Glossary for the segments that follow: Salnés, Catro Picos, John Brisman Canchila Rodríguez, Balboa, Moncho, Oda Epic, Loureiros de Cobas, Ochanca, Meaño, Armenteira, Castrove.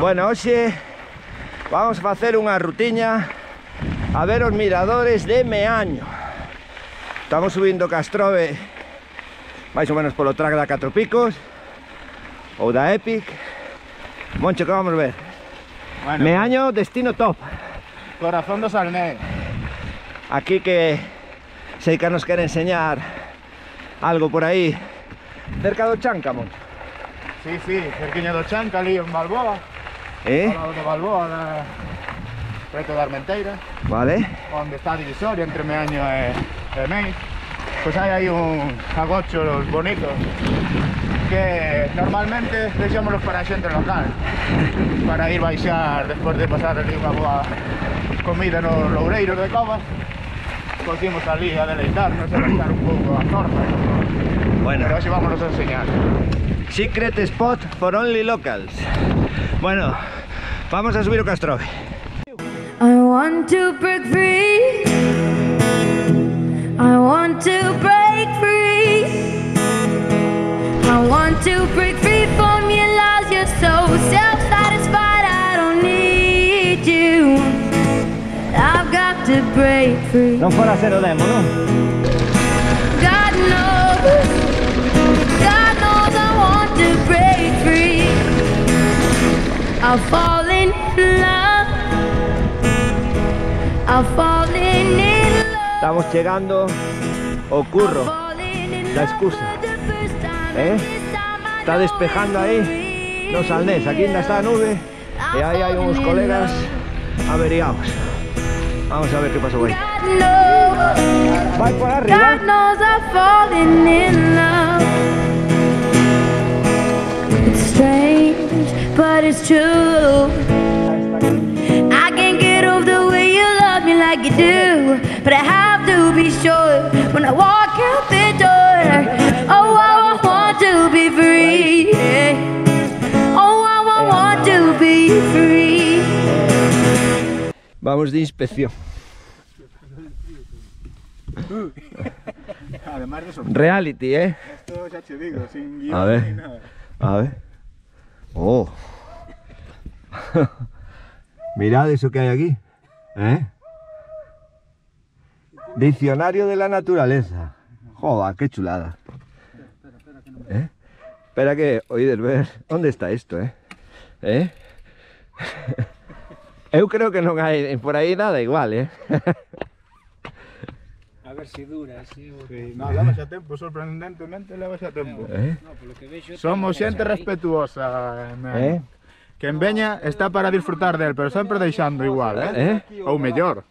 Bueno, hoxe vamos a hacer una rutiña a ver los miradores de Meaño. Estamos subiendo Castrove más o menos por lo track de Catro Picos, Oda Epic. Moncho, ¿qué vamos a ver? Bueno, Meaño, destino top. Corazón de Salnés. Aquí que Seica nos quiere enseñar algo por ahí. Cerca de Ochanca, Moncho. Sí, sí, cerquiño de Ochanca, lío en Balboa. ¿Eh? Al lado de Balboa, la... reto de Armenteira. Vale. Donde está divisoria entre Meaño y Meis. Pues hay ahí un agocho bonito que normalmente dejámoslos para gente local, para ir a baixar después de pasar allí una boa comida en los Loureiros de Cobas. Cogimos allí a deleitarnos, a baixar un poco a torta. Bueno, pero así vamos a enseñar. Secret spot for only locals. Bueno, vamos a subir a Castrove. I want to break free. I want to break free. I want to break free from your lies. You're so self-satisfied, I don't need you. I've got to break free. Non fuera cero demo, ¿no? God knows I want to break free. I'll fall in love. I'll fall in love. Estamos llegando ao curro, la excusa. ¿Eh? Está despejando ahí los Salnés, aquí en esta nube, y ahí hay unos colegas averiados. Vamos a ver qué pasó hoy. Va por arriba. To be free, yeah. Oh, I want to be free. Vamos de inspección. Además de eso, reality, ¿eh? Esto ya te digo, sin guión ni nada. A ver. Oh. Mirad eso que hay aquí, ¿eh? Diccionario de la naturaleza. Joder, qué chulada. ¿Eh? Espera que oídes ver dónde está esto, ¿eh? ¿Eh? Eu creo que no hay por ahí nada igual, ¿eh? A ver si dura, si... Sí, no, levas a tiempo, sorprendentemente levas a tiempo. ¿Eh? No, por lo que veis, yo somos gente respetuosa, ¿eh? Que en Veña está para disfrutar de él, pero siempre dejando igual, ¿eh? ¿Eh? O mejor,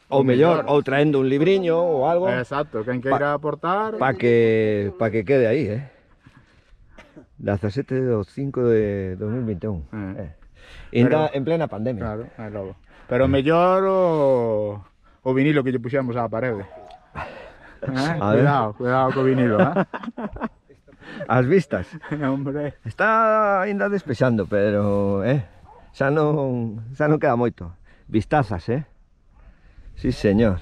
o traendo un libriño o algo. Exacto, que hay que ir a aportar. Para que quede ahí, ¿eh? La 17 de 5 de 2021. Pero, en plena pandemia. Claro, es lobo. Pero mejor o vinilo que yo pusiéramos a la pared. Cuidado con vinilo, ¿eh? As vistas. Hombre. Está ainda despexando, pero xa non queda moito. Vistazas, ¿eh? Sí, señor.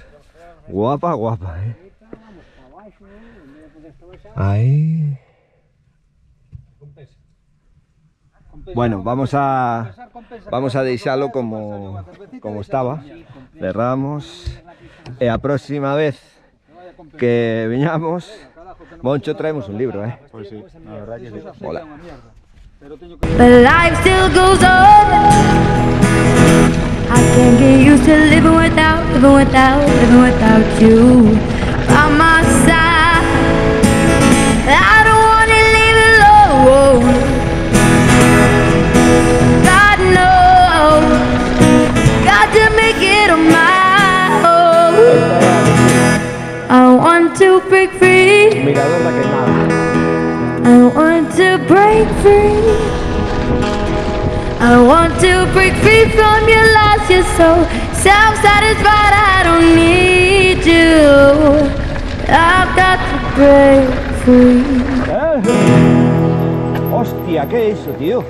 Guapa, guapa, ¿eh? Ahí. Bueno, vamos a deixalo como estaba. Cerramos. E a próxima vez que viñamos, Moncho, traemos un libro, ¿eh? Pues sí, la verdad que sí. Hola. To break free. I want to break free. I want to break free from your lies. You're so self-satisfied, I don't need you. I've got to break free. Hostia, ¿qué es eso, tío?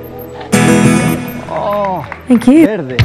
Oh, thank you. Verde.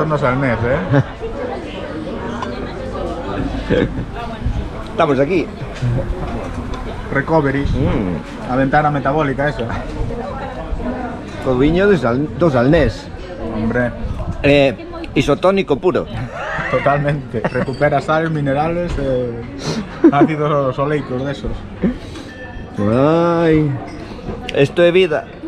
cantando Salnés, ¿eh? Estamos aquí. Recovery. La ventana metabólica, eso. Con viño de Salnés. Hombre. Isotónico puro. Totalmente. Recupera sales, minerales, ácidos oleicos de esos. Ay. Esto es vida.